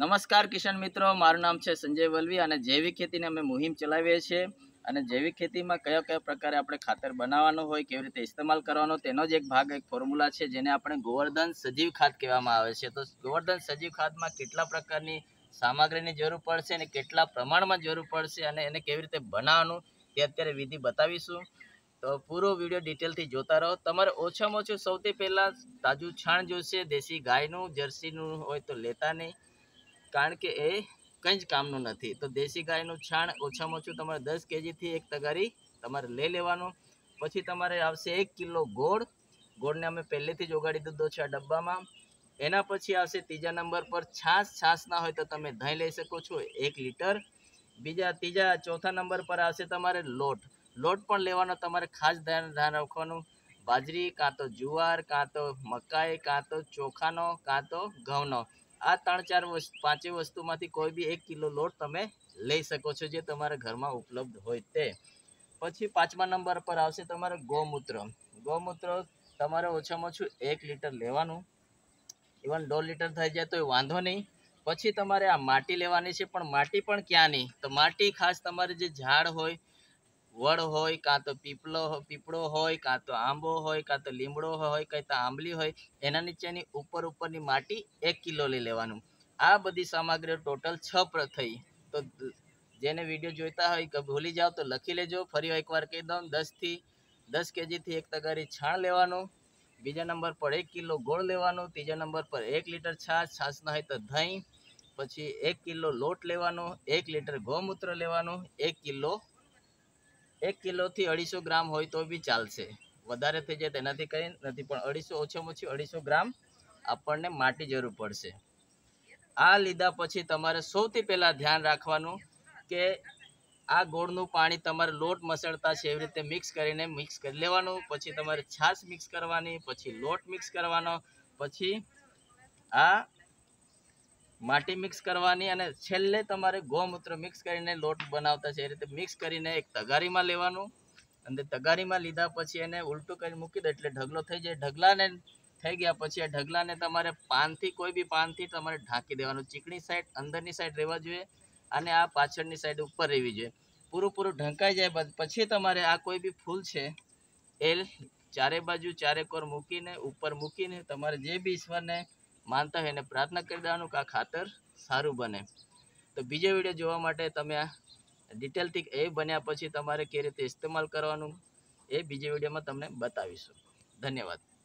नमस्कार किसान मित्रों, मारू नाम है संजय वल्वी और जैविक खेती ने अमे मुहिम चलावीए छे। अने जैविक खेती में क्या क्या प्रकार अपने खातर बनावानुं होय, केवी रीते इस्तेमाल करवानो, तेनो ज एक भाग एक फॉर्म्युला है जेने अपने गोवर्धन सजीव खाद कहेवामां आवे छे। तो गोवर्धन सजीव खाद में केटला प्रकारनी सामग्रीनी जरूर पड़शे अने केटला प्रमाणमां जरूर पड़शे अने एने केवी रीते बनावानुं ते अत्यारे विधि बतावीशुं। तो पूरो विडियो डिटेलथी जोता रहो। तमारे ओछामां ओछुं सौथी पहेला ताजु छाण जोईशे। देशी गायनुं जर्सीनुं होय तो लेता नहीं, कारण के ए कई ज कामनुं नथी। तो देशी गायनुं छाण ओछामां ओछुं तमारे 10 केजी थी एक तगारी तमारे लई लेवानुं। पछी तमारे आवशे 1 किलो गोळ। गोळने अमे पहेलेथी ज ओगाडी दीधो छे डब्बामां। एना पछी आवशे तीजा नंबर पर छाश। छाश ना होय तो तमे दહીં लई शको छो 1 लीटर। बीजा तीजा चौथा नंबर पर आवशे तमारे लोट। लोट पण लेवानो, तमारे खास ध्यान राखवानुं। बाजरी कां तो जुवार कां तो मकाई कां तो चोखानो कां तो घऊंनो, आ त्रण चार पांचे वस्तु में कोई भी एक किलो लोट तमे लई शको छो जे तमारा घर में उपलब्ध होय ते। पछी पांचमा नंबर पर आवशे तमारो गोमूत्र। गोमूत्र तमारे ओछामां ओछुं 1 लीटर लेवानुं। इवन 2 लीटर थई जाय तो वांधो नहीं। पछी तमारे आ माटी लेवानी छे, पण माटी पण क्यांनी, तो माटी खास तमारे जे झाड होय, वड होय कां तो पीपळो होय कां तो आंबो होय कां तो લીમડો होय कां तो आंबली होय, एना नीचेनी ऊपरनी माटी 1 किलो लई लेवानुं। आ बधी सामग्री टोटल 6 थई। तो जेने विडियो जोईता होय के भूली जाओ तो लखी लेजो। फरी एकवार कही दऊं, 10 केजी थी 1 तगारी छाण लेवानुं। बीजा नंबर पर 1 किलो गोळ लेवानुं। तीजा नंबर पर 1 लीटर छाश। छाश न होय तो दહીં। पछी 1 किलो लोट लेवानो, 1 लीटर गोमूत्र लेवानुं। 1 किलो थी 250 ग्राम होय तो भी चालशे, वधारे थई जाय तेनाथी करीने नथी, पण 250 ओछामां ओछी 250 ग्राम आपणने माटी जरूर पड़शे। आ लीधा पछी तमारे सौथी पहेला ध्यान राखवानुं के आ गोळनुं पाणी तमारे लोट मसळता छे एवी रीते मिक्स करी लेवानुं। पछी तमारे छाश मिक्स करवानी, पछी लोट मिक्स करवानो, पछी आ माटी मिक्स करवानी अने छेल्ले तमारे गोमूत्र मिक्स करीने लोट बनावता छे ए रीते मिक्स करीने 1 तगारी में लेवानुं। अने तगारी में लीधा पछी एने उलटू करी मूकी दो एटले ढगलो थई जाय। ढगलाने थई गया पछी आ ढगलाने तमारे पानथी, कोई बी पानथी तमारे ढांकी देवानुं। चीकणी साइड अंदरनी साइड रहेवा जोईए अने आ पाछळनी साइड उपर रहेवी जोईए। पूरेपूरो ढंकाई जाय पछी तमारे आ कोई बी फूल छे ए चारे बाजू चारे कोर मूकीने उपर मूकीने तमारे जे बी ईश्वरने मानता है प्रार्थना कर देवानुं के आ खातर सारू बने। तो बीजो विडियो जोवा माटे तमे डिटेलथी ए बन्या पछी तमारे के रीते इस्तेमाल करवानुं ए बीजे विडियो में तमने बतावीशुं। धन्यवाद।